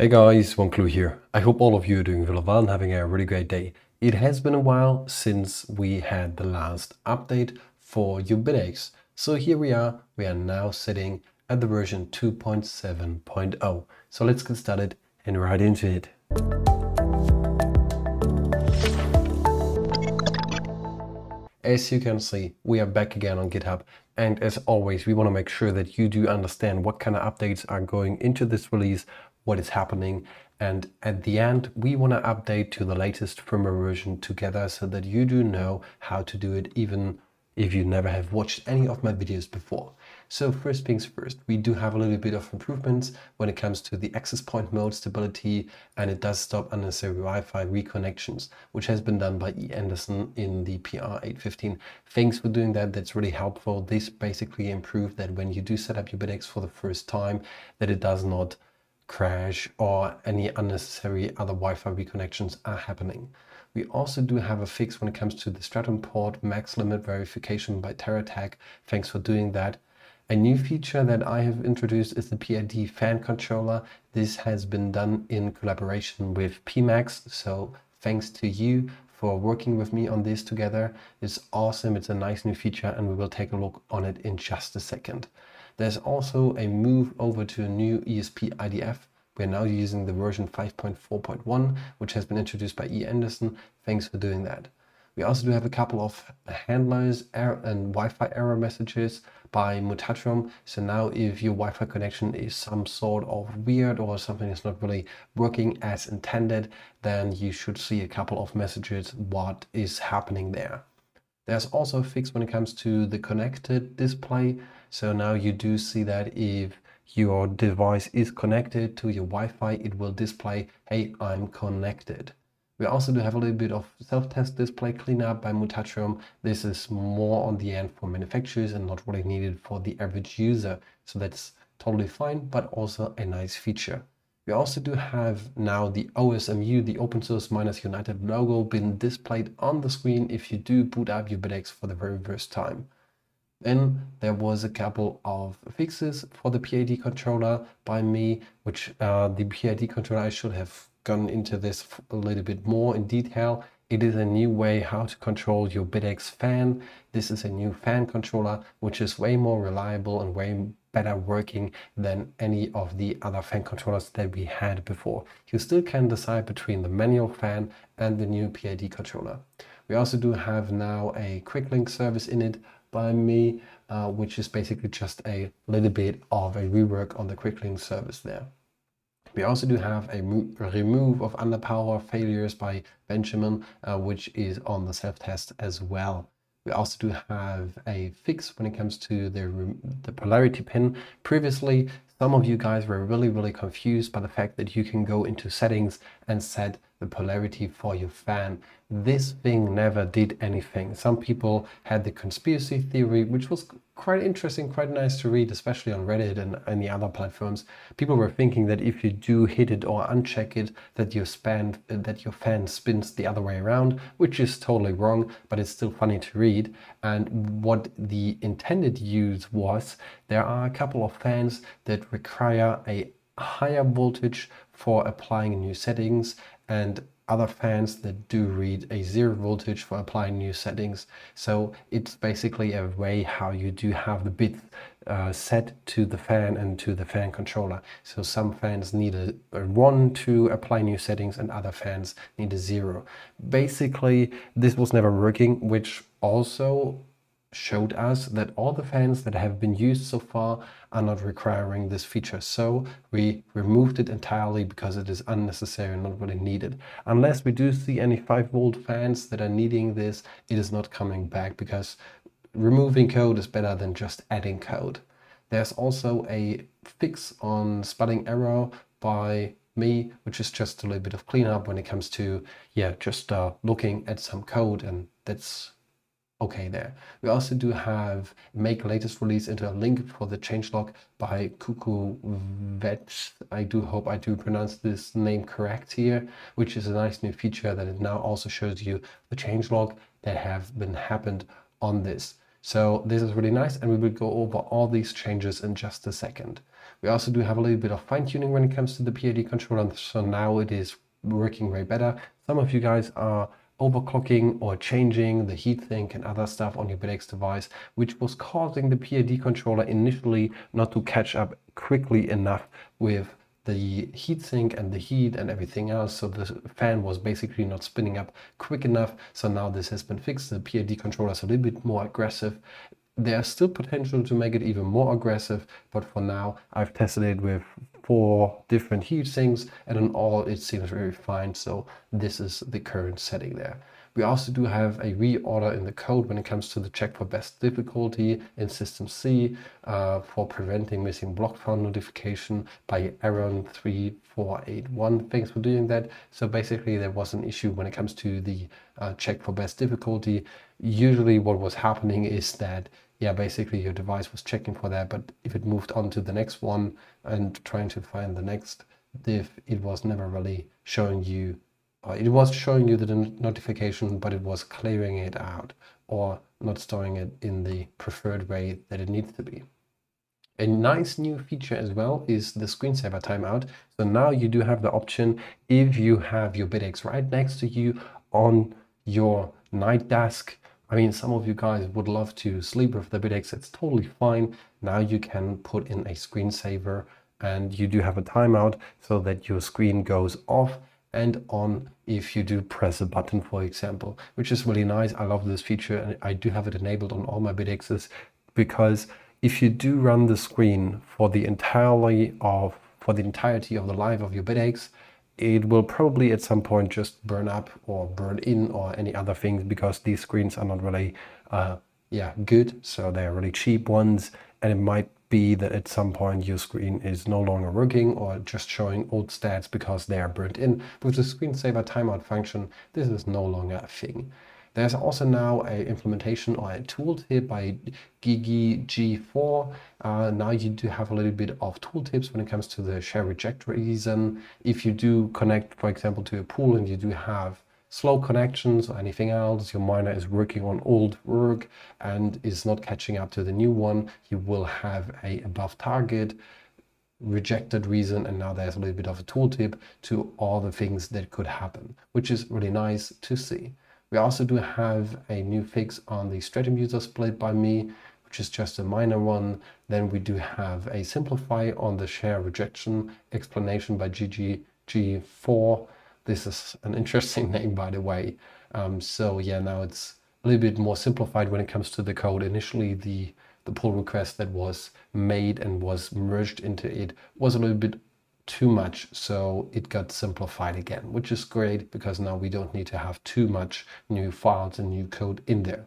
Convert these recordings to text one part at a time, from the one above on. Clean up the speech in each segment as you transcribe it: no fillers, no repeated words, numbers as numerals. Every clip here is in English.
Hey guys, WantClue here. I hope all of you are doing really well and having a really great day. It has been a while since we had the last update for your Bitaxe. So here we are now sitting at the version 2.7.0. So let's get started and right into it. As you can see, we are back again on GitHub. And as always, we want to make sure that you do understand what kind of updates are going into this release, what is happening, and at the end we want to update to the latest firmware version together so that you do know how to do it, even if you never have watched any of my videos before. So first things first, we do have a little bit of improvements when it comes to the access point mode stability, and it does stop unnecessary Wi-Fi reconnections, which has been done by E. Anderson in the PR815. Thanks for doing that, that's really helpful. This basically improved that when you do set up your Bitaxe for the first time, that it does not crash or any unnecessary other Wi-Fi reconnections are happening. We also do have a fix when it comes to the Stratum port max limit verification by TerraTag. Thanks for doing that. A new feature that I have introduced is the PID fan controller. This has been done in collaboration with PMAX, so thanks to you for working with me on this together. It's awesome, it's a nice new feature, and we will take a look on it in just a second. There's also a move over to a new ESP IDF. We're now using the version 5.4.1, which has been introduced by E. Anderson. Thanks for doing that. We also do have a couple of handlers and Wi-Fi error messages by Mutatrum. So now if your Wi-Fi connection is some sort of weird or something is not really working as intended, then you should see a couple of messages what is happening there. There's also a fix when it comes to the connected display. So now you do see that if your device is connected to your Wi-Fi, it will display, hey, I'm connected. We also do have a little bit of self-test display cleanup by Mutatrum. This is more on the end for manufacturers and not really needed for the average user. So that's totally fine, but also a nice feature. We also do have now the OSMU, the Open Source Minus United logo, been displayed on the screen if you do boot up your Bitaxe for the very first time. Then there was a couple of fixes for the PID controller by me, which the PID controller, I should have gone into this a little bit more in detail. It is a new way how to control your Bitaxe fan. This is a new fan controller, which is way more reliable and way better working than any of the other fan controllers that we had before. You still can decide between the manual fan and the new PID controller. We also do have now a quick link service in it by me, which is basically just a little bit of a rework on the quick link service there. We also do have a remove of underpower failures by Benjamin, which is on the self-test as well. We also do have a fix when it comes to the polarity pin. Previously, some of you guys were really confused by the fact that you can go into settings and set the polarity for your fan. This thing never did anything. Some people had the conspiracy theory, which was quite interesting, quite nice to read, especially on Reddit and any other platforms. People were thinking that if you do hit it or uncheck it, that your fan spins the other way around, which is totally wrong, but it's still funny to read. And what the intended use was, there are a couple of fans that require a higher voltage for applying new settings, and other fans that do read a zero voltage for applying new settings. So it's basically a way how you do have the bits set to the fan and to the fan controller. So some fans need a 1 to apply new settings and other fans need a 0. Basically, this was never working, which also showed us that all the fans that have been used so far are not requiring this feature. So we removed it entirely because it is unnecessary and not really needed. Unless we do see any 5-volt fans that are needing this, it is not coming back, because removing code is better than just adding code. There's also a fix on spelling error by me, which is just a little bit of cleanup when it comes to, yeah, just looking at some code, and that's okay there. We also do have make latest release into a link for the changelog by Cuckoo Vetch. I do hope I do pronounce this name correct here, which is a nice new feature that it now also shows you the changelog that have been happened on this. So this is really nice, and we will go over all these changes in just a second. We also do have a little bit of fine-tuning when it comes to the PID controller, so now it is working way better. Some of you guys are overclocking or changing the heatsink and other stuff on your Bitaxe device, which was causing the PID controller initially not to catch up quickly enough with the heatsink and the heat and everything else. So the fan was basically not spinning up quick enough. So now this has been fixed. The PID controller is a little bit more aggressive. There's still potential to make it even more aggressive, but for now I've tested it with 4 different heatsinks, and in all it seems very fine. So this is the current setting there. We also do have a reorder in the code when it comes to the check for best difficulty in System C for preventing missing block found notification by Aaron 3481. Thanks for doing that. So basically there was an issue when it comes to the check for best difficulty. Usually what was happening is that, yeah, basically your device was checking for that, but if it moved on to the next one and trying to find the next diff, it was never really showing you. It was showing you the notification, but it was clearing it out or not storing it in the preferred way that it needs to be. A nice new feature as well is the screensaver timeout. So now you do have the option, if you have your Bitaxe right next to you on your night desk. I mean, some of you guys would love to sleep with the Bitaxe, it's totally fine. Now you can put in a screensaver, and you do have a timeout so that your screen goes off and on if you do press a button, for example, which is really nice. I love this feature, and I do have it enabled on all my Bitaxes, because if you do run the screen for the entirety of the life of your Bitaxe, it will probably at some point just burn up or burn in or any other things, because these screens are not really good. So they're really cheap ones, and it might be that at some point your screen is no longer working or just showing old stats because they are burnt in. With the screensaver timeout function, this is no longer a thing. There's also now an implementation or a tooltip by Gigi G4. Now you do have a little bit of tooltips when it comes to the share reject reason. If you do connect, for example, to a pool and you do have slow connections or anything else, your miner is working on old work and is not catching up to the new one, you will have a above target rejected reason, and now there's a little bit of a tooltip to all the things that could happen, which is really nice to see. We also do have a new fix on the Stratum user split by me, which is just a minor one. Then we do have a simplify on the share rejection explanation by Gigi G4. This is an interesting name, by the way. So yeah, now it's a little bit more simplified when it comes to the code. Initially, the pull request that was made and was merged into it was a little bit too much. So it got simplified again, which is great, because now we don't need to have too much new files and new code in there.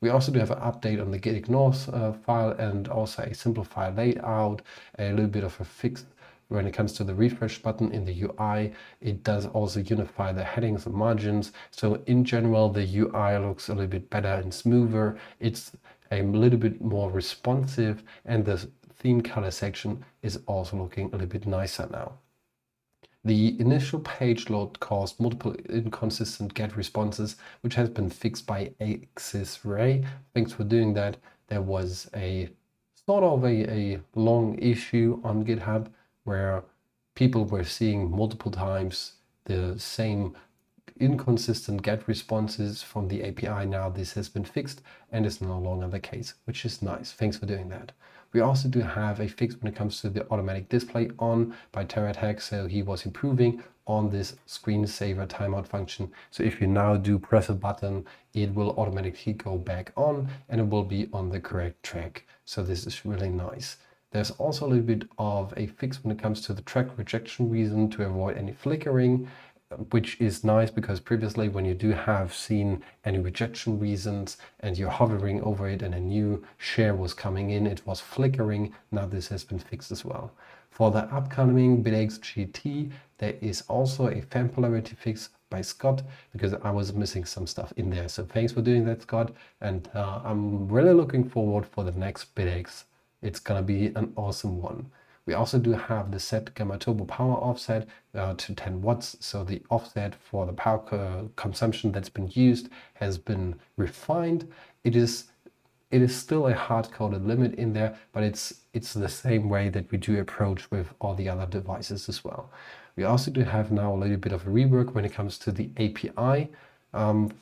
We also do have an update on the gitignores file, and also a simplified layout, a little bit of a fix when it comes to the refresh button in the UI. It does also unify the headings and margins. So in general, the UI looks a little bit better and smoother. It's a little bit more responsive, and the theme color section is also looking a little bit nicer now. The initial page load caused multiple inconsistent get responses, which has been fixed by AxisRay. Thanks for doing that. There was a sort of a long issue on GitHub where people were seeing multiple times the same inconsistent get responses from the API. Now this has been fixed and is no longer the case, which is nice. Thanks for doing that. We also do have a fix when it comes to the automatic display on by TerraTag. So he was improving on this screensaver timeout function. So if you now do press a button, it will automatically go back on, and it will be on the correct track. So this is really nice. There's also a little bit of a fix when it comes to the track rejection reason to avoid any flickering, which is nice, because previously when you do have seen any rejection reasons and you're hovering over it and a new share was coming in, it was flickering. Now this has been fixed as well. For the upcoming Bitaxe GT, there is also a fan polarity fix by Scott, because I was missing some stuff in there. So thanks for doing that, Scott. And I'm really looking forward for the next Bitaxe. It's gonna be an awesome one. We also do have the set Gamma Turbo power offset to 10 watts. So the offset for the power consumption that's been used has been refined. It is It is still a hard-coded limit in there, but it's the same way that we do approach with all the other devices as well. We also do have now a little bit of a rework when it comes to the API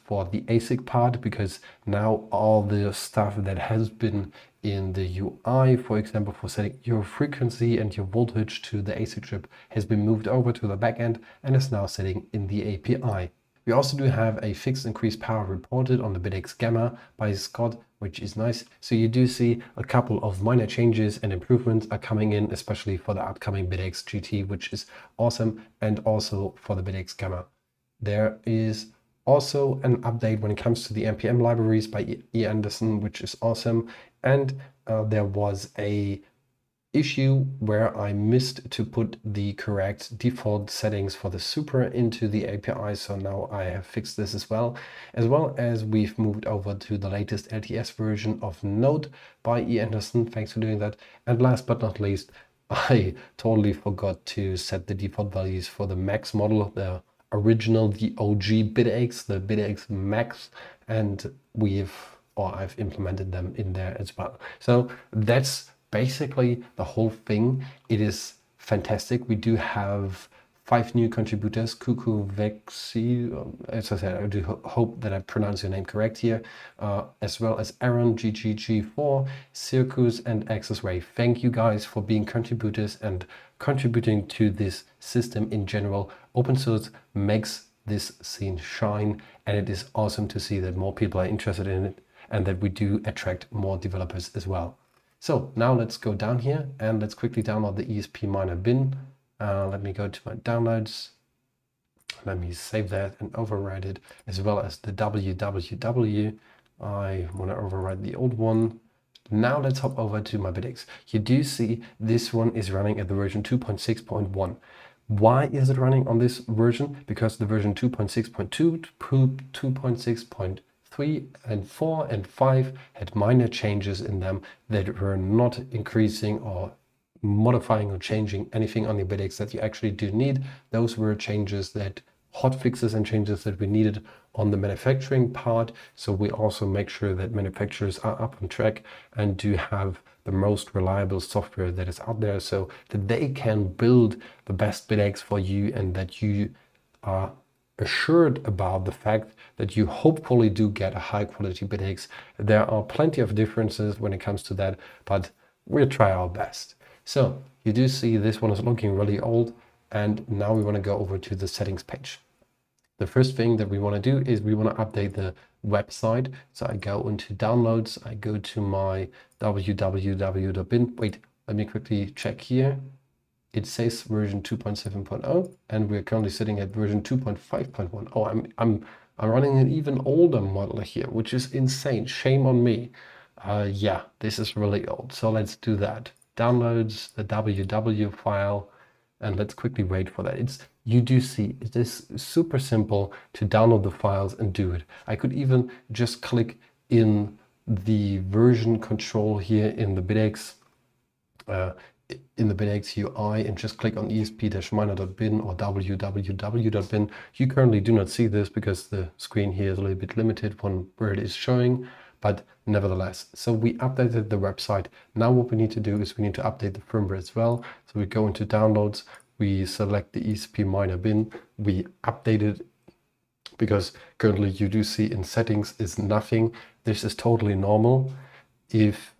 for the ASIC part, because now all the stuff that has been in the UI, for example, for setting your frequency and your voltage to the ASIC chip, has been moved over to the backend and is now sitting in the API. We also do have a fixed increased power reported on the Bitaxe Gamma by Scott, which is nice. So you do see a couple of minor changes and improvements are coming in, especially for the upcoming Bitaxe GT, which is awesome, and also for the Bitaxe Gamma. There is also an update when it comes to the NPM libraries by E. Anderson, which is awesome. And there was a issue where I missed to put the correct default settings for the super into the API, so now I have fixed this as well. As well as we've moved over to the latest LTS version of Node by E. Anderson, thanks for doing that. And last but not least, I totally forgot to set the default values for the Max model, the original, the OG Bitaxe, the Bitaxe Max, and I've implemented them in there as well. So that's basically the whole thing. It is fantastic. We do have 5 new contributors. CuckooVexi, as I said, I do hope that I pronounce your name correct here, as well as Aaron, GGG4, Circus, and AxisRay. Thank you guys for being contributors and contributing to this system in general. Open source makes this scene shine, and it is awesome to see that more people are interested in it and that we do attract more developers as well. So now let's go down here and let's quickly download the ESP minor bin. Let me go to my downloads. Let me save that and overwrite it, as well as the www. I want to overwrite the old one. Now let's hop over to my Bitaxe. You do see this one is running at the version 2.6.1. Why is it running on this version? Because the version 2.6.2, 2.6.2, 3 and 4 and 5 had minor changes in them that were not increasing or modifying or changing anything on the Bitaxe that you actually do need. Those were changes that hot fixes and changes that we needed on the manufacturing part. So we also make sure that manufacturers are up on track and do have the most reliable software that is out there, so that they can build the best Bitaxe for you and that you are assured about the fact that you hopefully do get a high quality Bitaxe. There are plenty of differences when it comes to that, but we'll try our best. So you do see this one is looking really old, and now we want to go over to the settings page. The first thing that we want to do is we want to update the website. So I go into downloads, I go to my www.bin. Wait, let me quickly check here. It says version 2.7.0, and we're currently sitting at version 2.5.1. Oh, I'm running an even older model here, which is insane. Shame on me. Yeah, this is really old. So let's do that. Downloads, the www file, and let's quickly wait for that. You do see it is super simple to download the files and do it. I could even just click in the version control here in the Bitaxe. In the Bitaxe UI, and just click on esp-minor.bin or www.bin. You currently do not see this because the screen here is a little bit limited on where it is showing, but nevertheless. So we updated the website. Now what we need to do is we need to update the firmware as well. So we go into downloads, we select the esp-minor bin, we update it, because currently you do see in settings is nothing. This is totally normal. If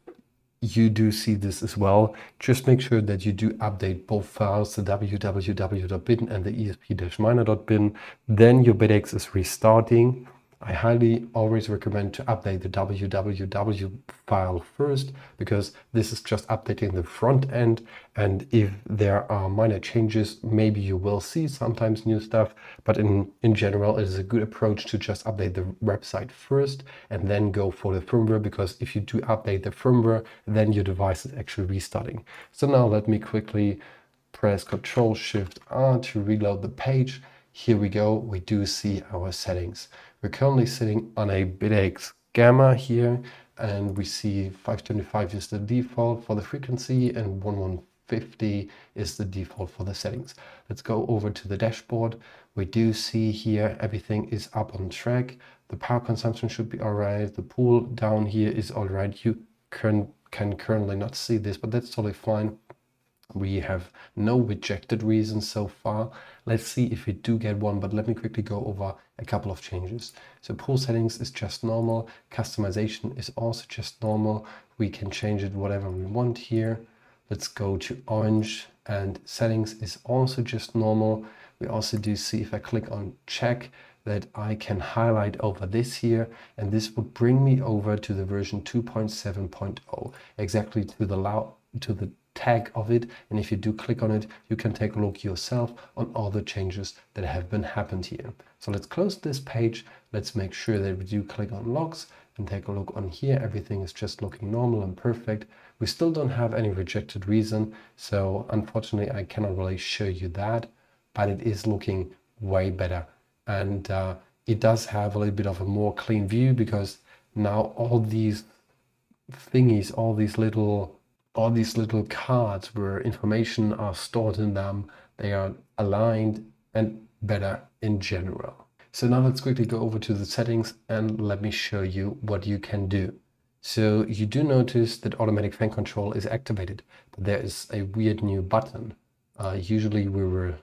you do see this as well, just make sure that you do update both files, the www.bin and the esp-minor.bin. Then your Bitaxe is restarting. I highly always recommend to update the www file first, because this is just updating the front end, and if there are minor changes, maybe you will see sometimes new stuff, but in general it is a good approach to just update the website first and then go for the firmware, because if you do update the firmware, then your device is actually restarting. So now let me quickly press Ctrl+Shift+R to reload the page. Here we go, we do see our settings. We're currently sitting on a Bitaxe Gamma here, and we see 525 is the default for the frequency and 1150 is the default for the settings. Let's go over to the dashboard. We do see here everything is up on track. The power consumption should be all right. The pool down here is all right. You can currently not see this, but that's totally fine. We have no rejected reasons so far. Let's see if we do get one, but let me quickly go over a couple of changes. So pool settings is just normal. Customization is also just normal. We can change it whatever we want here. Let's go to orange, and settings is also just normal. We also do see, if I click on check, that I can highlight over this here, and this would bring me over to the version 2.7.0, exactly to the tag of it. And if you do click on it, you can take a look yourself on all the changes that have been happened here. So let's close this page. Let's make sure that we do click on logs and take a look on here. Everything is just looking normal and perfect. We still don't have any rejected reason, so unfortunately I cannot really show you that, but it is looking way better. And it does have a little bit of a more clean view, because now all these thingies, all these little cards where information are stored in them, they are aligned and better in general. So now let's quickly go over to the settings and let me show you what you can do. So you do notice that automatic fan control is activated, but there is a weird new button. Usually we were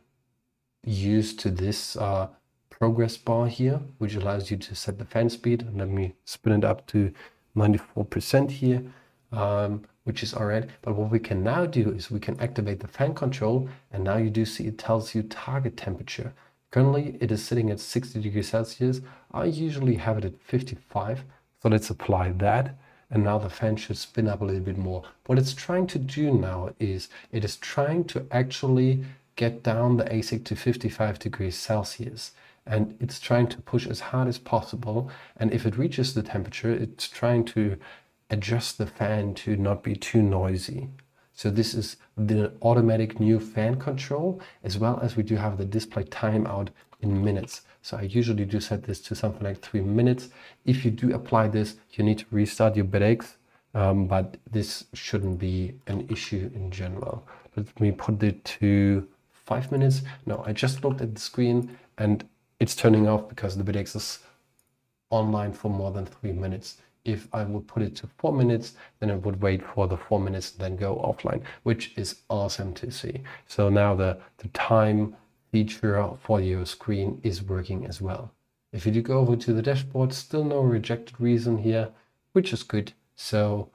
used to this progress bar here, which allows you to set the fan speed. And let me spin it up to 94% here. Which is all right, but what we can now do is we can activate the fan control, and now you do see it tells you target temperature. Currently it is sitting at 60 degrees Celsius. I usually have it at 55, so let's apply that, and now the fan should spin up a little bit more. What it's trying to do now is it is trying to actually get down the ASIC to 55 degrees Celsius. And it's trying to push as hard as possible, and if it reaches the temperature, it's trying to adjust the fan to not be too noisy. So this is the automatic new fan control, as well as we do have the display timeout in minutes. So I usually do set this to something like 3 minutes. If you do apply this, you need to restart your Bitaxe, but this shouldn't be an issue in general. Let me put it to 5 minutes. Now I just looked at the screen and it's turning off because the Bitaxe is online for more than 3 minutes. If I would put it to 4 minutes, then it would wait for the 4 minutes and then go offline, which is awesome to see. So now the time feature for your screen is working as well. If you do go over to the dashboard, still no rejected reason here, which is good. So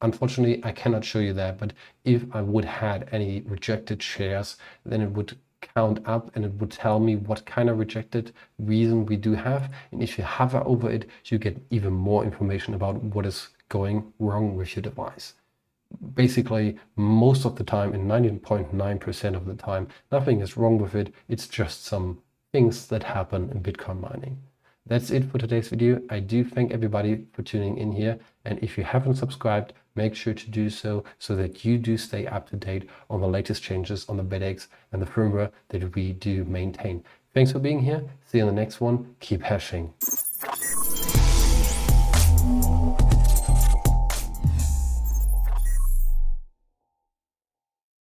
unfortunately, I cannot show you that, but if I would had any rejected shares, then it would count up and it would tell me what kind of rejected reason we do have. And if you hover over it, you get even more information about what is going wrong with your device. Basically, most of the time, in 99.9% of the time, nothing is wrong with it. It's just some things that happen in Bitcoin mining. That's it for today's video. I do thank everybody for tuning in here. And if you haven't subscribed, make sure to do so, so that you do stay up to date on the latest changes on the Bitaxe and the firmware that we do maintain. Thanks for being here. See you in the next one. Keep hashing.